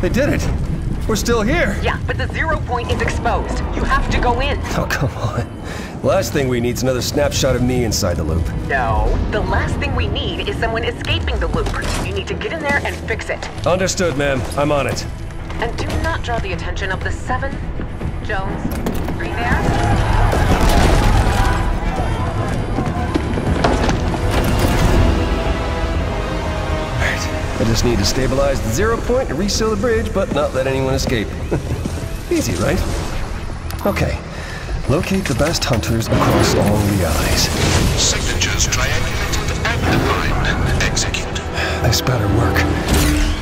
They did it! We're still here! Yeah, but the 0 point is exposed. You have to go in. Oh, come on. Last thing we need is another snapshot of me inside the loop. No, the last thing we need is someone escaping the loop. You need to get in there and fix it. Understood, ma'am. I'm on it. And do not draw the attention of the 7. Jones, are you there? I just need to stabilize the 0 point and reseal the bridge, but not let anyone escape. Easy, right? Okay. Locate the best hunters across all the eyes. Signatures triangulated and aligned. Execute. This better work.